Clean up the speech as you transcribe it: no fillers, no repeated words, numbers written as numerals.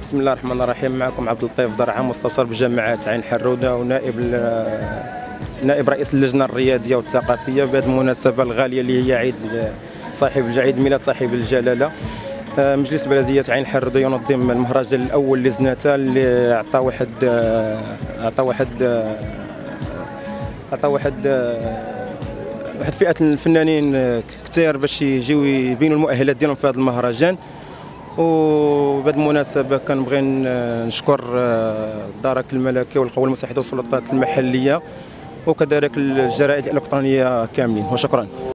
بسم الله الرحمن الرحيم. معكم عبد اللطيف درعة، مستشار بجامعة عين حرودة ونائب رئيس اللجنة الريادية والثقافية. بهذه المناسبة الغالية اللي هي عيد ميلاد صاحب الجلالة، مجلس بلدية عين حرودة ينظم المهرجان الأول لزناتة اللي عطى واحد فئة الفنانين كثير باش يجيو يبينوا المؤهلات ديالهم في هذا المهرجان. وبهذه المناسبة كنبغي نشكر الدرك الملكي والقوى المساعدة والسلطات المحلية وكذلك الجرائد الإلكترونية كاملين، وشكرا.